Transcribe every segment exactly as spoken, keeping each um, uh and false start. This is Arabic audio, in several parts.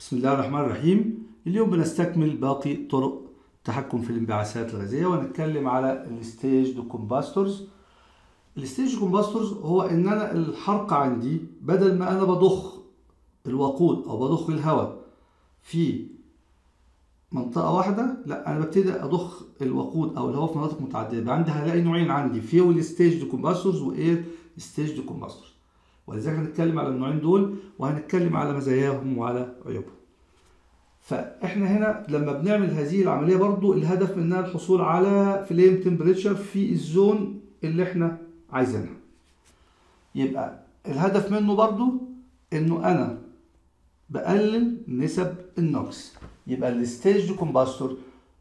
بسم الله الرحمن الرحيم. اليوم بنستكمل باقي طرق التحكم في الانبعاثات الغازية، ونتكلم على الستيج دو كومباستورز. الستيج كومباستورز هو ان انا الحرق عندي بدل ما انا بضخ الوقود او بضخ الهواء في منطقة واحدة، لا، انا ببتدي اضخ الوقود او الهواء في مناطق متعددة. عندي هلاقي نوعين، عندي فيول ستيج دو كومباستورز واير ستيج دو كومباستورز، ولذلك هنتكلم على النوعين دول وهنتكلم على مزاياهم وعلى عيوبهم. فاحنا هنا لما بنعمل هذه العمليه برضو الهدف منها الحصول على فليم تمبريتشر في الزون اللي احنا عايزينها، يبقى الهدف منه برضو انه انا بقلل نسب النوكس. يبقى الستيج كومباستور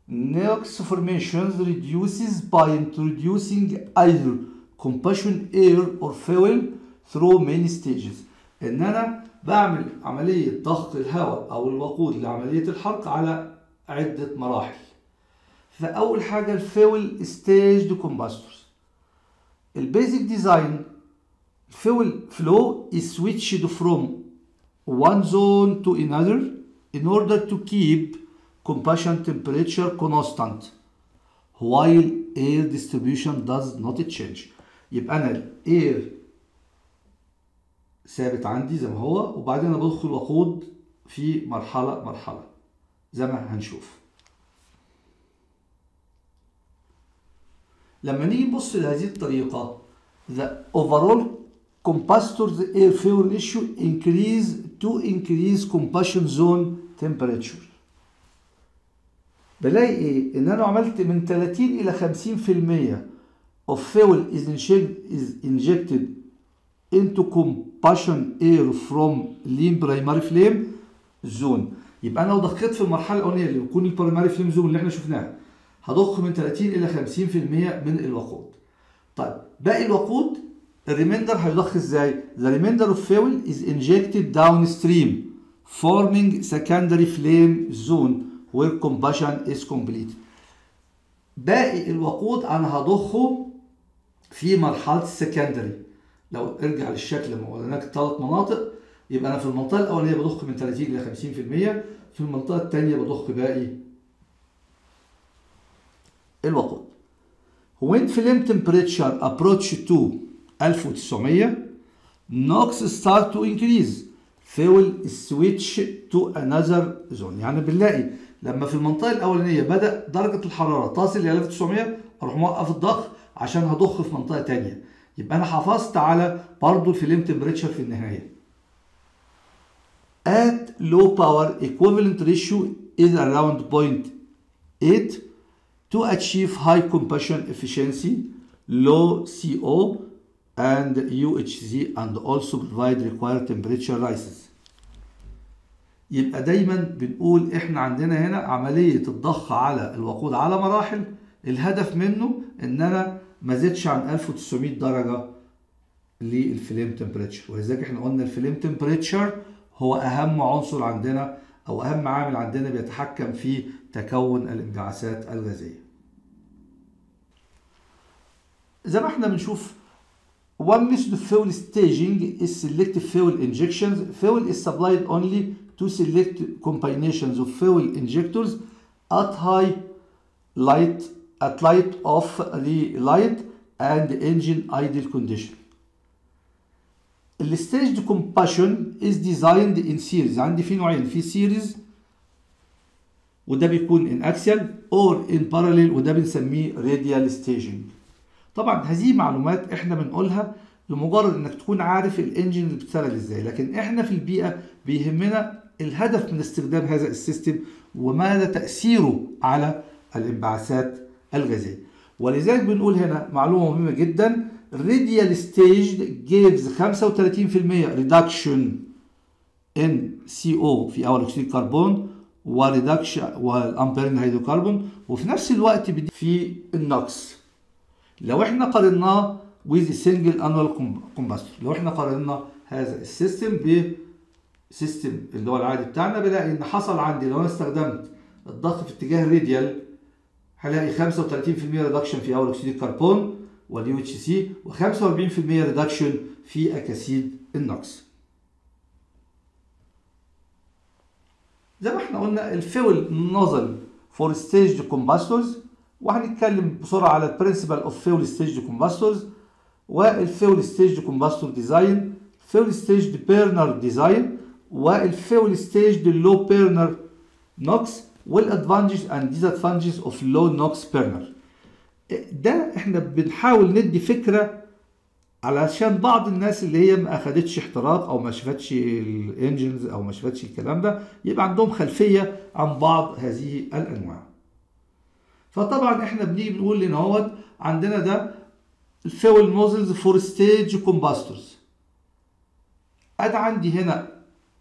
نوكس فورميشنز ريديوسز باي انتروديوسينج ايذر كومباشن اير اور فيول ثرو مين ستيجز، ان انا بعمل عملية ضخ الهواء أو الوقود لعملية الحرق على عدة مراحل. فأول حاجة الفيول ستيج دو كومباستورز. البيزك ديزاين الفيول فلو is switched from one zone to another in order to keep combustion temperature constant while air distribution does not change. يبقى أنا الاير ثابت عندي زي ما هو، وبعدين انا بدخل وقود في مرحله مرحله زي ما هنشوف. لما نيجي نبص لهذه الطريقه the overall combustor's air fuel ratio increase to increase combustion zone temperature، بلاقي ايه؟ ان انا عملت من ثلاثين الى خمسين بالمية of fuel is injected is injected into combustion air from lean primary flame zone. يبقى انا لو دقيت في المرحله الاولانيه اللي بتكون البرايمري فليم زون اللي احنا شفناها هضخ من ثلاثين الى خمسين بالمية من الوقود. طيب باقي الوقود الريميندر هيضخ ازاي؟ The remainder of fuel is injected downstream forming secondary flame zone where combustion is complete. باقي الوقود انا هضخه في مرحله السكندري. لو ارجع للشكل ما قلناك ثلاث مناطق، يبقى انا في المنطقه الاولانيه بضخ من ثلاثين الى خمسين بالمية، في المنطقه الثانيه بضخ باقي الوقود. When flame temperature approach to ألف وتسعمية NOx start to increase fuel switch to another zone. يعني بنلاقي لما في المنطقه الاولانيه بدا درجه الحراره تصل الى ألف وتسعمية اروح موقف الضخ عشان هضخ في منطقه ثانيه، يبقى انا حافظت على برضه الفليم تمبريتشر في النهايه. At low power equivalent ratio is around zero point eight to achieve high combustion efficiency, low سي أو and يو إتش سي and also provide required temperature rises. يبقى دايما بنقول احنا عندنا هنا عمليه الضخ على الوقود على مراحل، الهدف منه ان انا ما زادش عن ألف وتسعمية درجة للفليم تمبريتشر، ولذلك احنا قلنا الفليم تمبريتشر هو أهم عنصر عندنا أو أهم عامل عندنا بيتحكم في تكون الانبعاثات الغازية. زي ما احنا بنشوف one method of fuel staging is selective fuel injections. Fuel is supplied only to select combinations of fuel injectors at high light at light of the light and engine idle condition. The staged combustion is designed in series. عندي في نوعين، في series وده بيكون in axial or in parallel وده بنسميه radial staging. طبعا هذه معلومات احنا بنقولها لمجرد انك تكون عارف الانجن اللي بتشتغل ازاي، لكن احنا في البيئة بيهمنا الهدف من استخدام هذا السيستم وماذا تأثيره على الانبعاثات الغازية. ولذلك بنقول هنا معلومة مهمة جدا، الراديال ستيج gives خمسة وثلاثين بالمية reduction in سي أو في اول اكسيد الكربون وريدكشن والامبيرن هيدروكربون، وفي نفس الوقت بدي في النقص. لو احنا قارناه with a single annual combustor، لو احنا قارنا هذا السيستم بسيستم اللي هو العادي بتاعنا، بلاقي ان حصل عندي لو انا استخدمت الضغط في اتجاه الراديال هلاقي خمسة وثلاثين بالمية ريدكشن في اول اكسيد الكربون واليو اتش سي و45% ريدكشن في اكاسيد النقص. زي ما احنا قلنا الفيول نوزل فور ستيج كومباستورز، وهنتكلم بسرعه على البرنسبل اوف فيول ستيج كومباستورز والفيول ستيج كومباستور ديزاين، الفيول ستيج بيرنر ديزاين، والفيول ستيج لو بيرنر نوكس، والادفانتجز اند ديزادفانتجز اوف لو نوكس بيرنر. ده احنا بنحاول ندي فكره علشان بعض الناس اللي هي ما اخدتش احتراق او ما شافتش الانجنز او ما شافتش الكلام ده، يبقى عندهم خلفيه عن بعض هذه الانواع. فطبعا احنا بنيجي بنقول ان اهوت عندنا ده الفيول نوزلز فور ستيج كومباسترز، ادي عندي هنا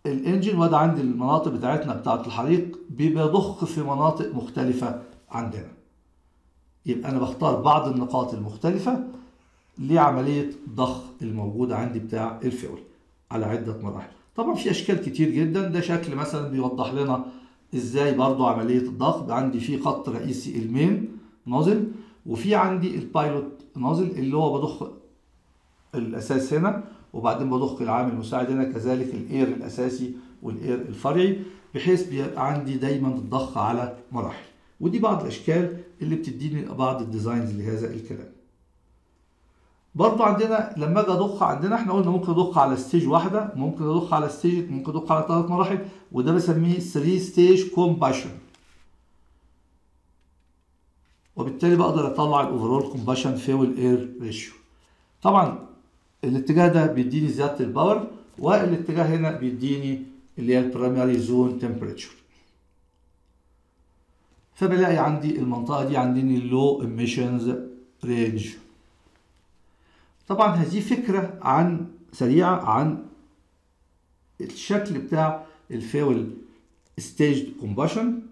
الانجن وده عندي المناطق بتاعتنا بتاعت الحريق بيبقى ضخ في مناطق مختلفه عندنا. يبقى انا بختار بعض النقاط المختلفه لعمليه ضخ الموجوده عندي بتاع الفيول على عده مراحل. طبعا في اشكال كتير جدا، ده شكل مثلا بيوضح لنا ازاي برضو عمليه الضغط. عندي في خط رئيسي المين نازل، وفي عندي البايلوت نازل اللي هو بضخ الاساس هنا، وبعدين بضخ العامل المساعد هنا، كذلك الاير الاساسي والاير الفرعي، بحيث بيبقى عندي دايما الضخ على مراحل. ودي بعض الاشكال اللي بتديني بعض الديزاينز لهذا الكلام. برضو عندنا لما اجي اضخ، عندنا احنا قلنا ممكن اضخ على ستيج واحده، ممكن اضخ على ستيج، ممكن اضخ على ثلاث مراحل، وده بسميه ثري ستيج كومباشن، وبالتالي بقدر اطلع الاوفرول كومباشن فيول اير ريشيو. طبعا الاتجاه ده بيديني زياده الباور، والاتجاه هنا بيديني اللي هي البرايمري زون تمبريتشر. فبلاقي عندي المنطقه دي عندي اللو اميشنز رينج. طبعا هذه فكره عن سريعه عن الشكل بتاع الفيول ستيج كومباشن.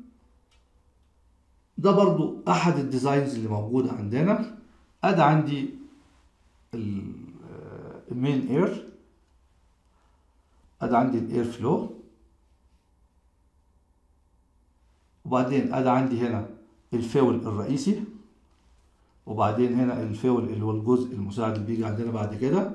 ده برضو احد الديزاينز اللي موجوده عندنا. ادي عندي المين اير، ادي عندي الاير فلو، وبعدين ادي عندي هنا الفيول الرئيسي، وبعدين هنا الفيول اللي هو الجزء المساعد اللي بيجي عندنا بعد كده.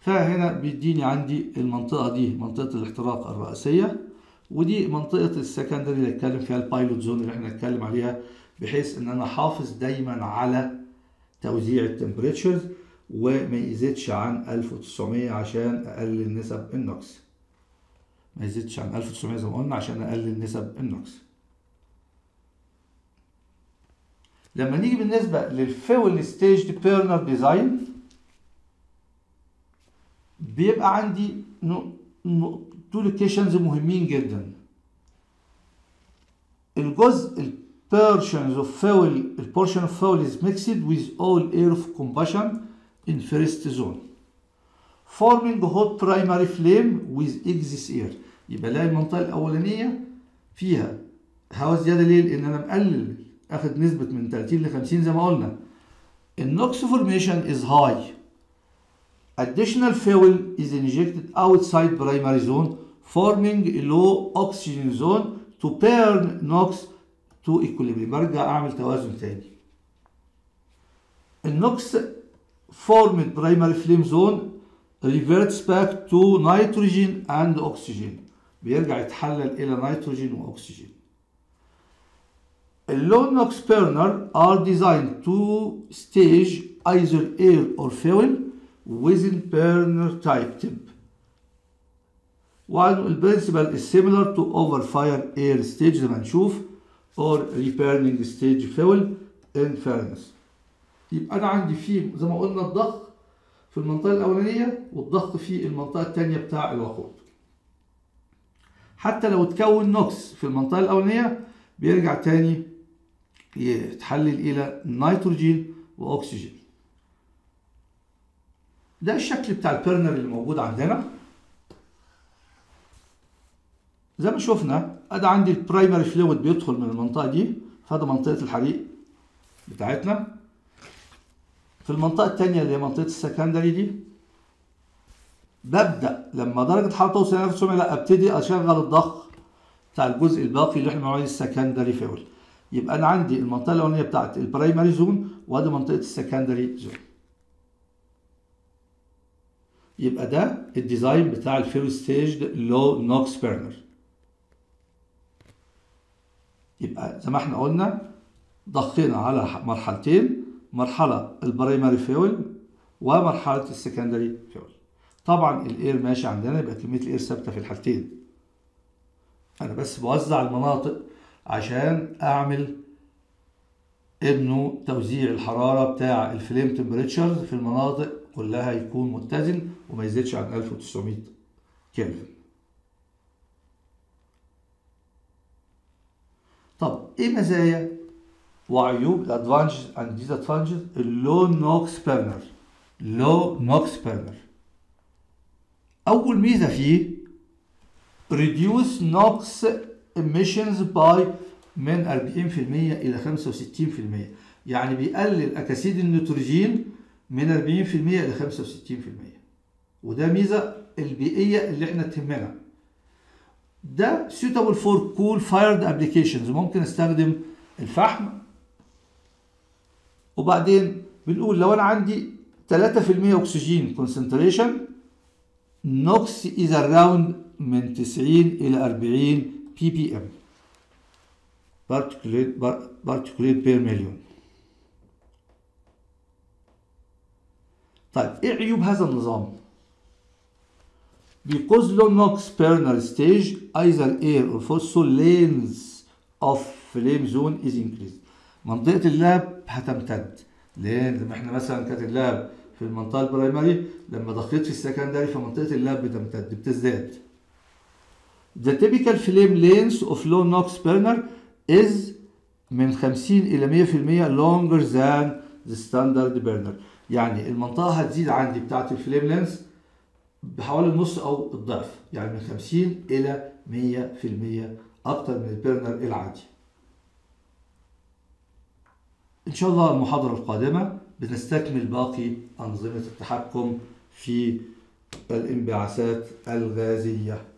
فهنا بيديني عندي المنطقه دي منطقه الاحتراق الرئيسيه، ودي منطقه السكندري اللي هنتكلم فيها البايلوت زون اللي احنا هنتكلم عليها، بحيث ان انا حافظ دايما على توزيع التمبريتشرز وما يزيدش عن ألف وتسعمية عشان اقلل نسب النوكس. ما يزيدش عن ألف وتسعمية زي ما قلنا عشان اقلل نسب النوكس. لما نيجي بالنسبه للفيول ستيج بيرنر ديزاين، بيبقى عندي تو لوكيشنز مهمين جدا. الجزء البورشنز اوف فيول، البورشن اوف فيول از ميكسد ويز اول اير اوف كومباشن ان فيرست زون فورمينج هوت برايمري فليم ويز اكزيس اير. يبقى الاقي المنطقه الاولانيه فيها هواء زياده. ليه؟ لان انا مقلل، اخد نسبة من تلاتين ل خمسين زي ما قلنا. النوكس فورميشن از هاي. Additional fuel is injected outside primary zone forming a low oxygen zone to burn NOx to equilibrium. برجع اعمل توازن تاني. النوكس formed primary flame zone reverts back to nitrogen and oxygen. بيرجع يتحلل الى نيتروجين واكسجين. Low NOx burner are designed to stage either air or fuel within burner type tip. While the principle is similar to overfire air stage زي ما نشوف or reburning stage fuel in furnace. يبقى أنا عندي فيه زي ما قلنا الضخ في المنطقة الأولانية والضخ في المنطقة الثانية بتاع الوقود. حتى لو اتكون نوكس في المنطقة الأولانية بيرجع تاني يتحلل الى نيتروجين واكسجين. ده الشكل بتاع البيرنر اللي موجود عندنا. زي ما شفنا ادي عندي البرايمري فلويد بيدخل من المنطقه دي، فده منطقه الحريق بتاعتنا. في المنطقه الثانيه اللي هي منطقه السكندري دي، ببدا لما درجه الحراره توصل ألف وتسعمية لا ابتدي اشغل الضغط بتاع الجزء الباقي اللي احنا بنقول عليه السكندري فيول. يبقى انا عندي المنطقه الاولانيه بتاعت البرايمري زون، وادي منطقه السكندري زون. يبقى ده الديزاين بتاع الفيول ستيج لو نوكس بيرنر. يبقى زي ما احنا قلنا ضخينا على مرحلتين، مرحله البرايمري فيول ومرحله السكندري فيول. طبعا الاير ماشي عندنا، يبقى كميه الاير ثابته في الحالتين. انا بس بوزع المناطق عشان اعمل انه توزيع الحراره بتاع الفليم تمبريتشرز في المناطق كلها يكون متزن وما يزيدش عن ألف وتسعمية كلفن. طب ايه مزايا وعيوب الادفانتجز اند ديز ادفانتجز اللو نوكس بيرنر؟ لو نوكس بيرنر اول ميزه فيه ريديوس نوكس ايميشنز باي من أربعين بالمية الى خمسة وستين بالمية، يعني بيقلل اكاسيد النيتروجين من أربعين بالمية الى خمسة وستين بالمية، وده ميزه البيئيه اللي احنا تهمنا. ده suitable for cool fired applications، ممكن استخدم الفحم. وبعدين بنقول لو انا عندي ثلاثة بالمية اكسجين كونسنتريشن، نوكس از اراوند من تسعين الى أربعين بي بي ام بارتيكوليت بارتيكوليت بير مليون. طيب ايه عيوب هذا النظام؟ Because low NOx burner stage either air or fossil lanes of flame zone is increased. منطقة اللهب هتمتد، لان زي ما احنا مثلا كانت اللهب في المنطقة البرايمري، لما ضخيت في السكندري فمنطقة اللهب بتمتد بتزداد. The typical flame lanes of low NOx burner is من خمسين إلى مية بالمية longer than the standard burner. يعني المنطقة هتزيد عندي بتاعة الفليم لينز بحوالي النص او الضعف، يعني من خمسين الى مية بالمية اكتر من البرنر العادي. ان شاء الله المحاضرة القادمة بنستكمل باقي انظمة التحكم في الانبعاثات الغازية.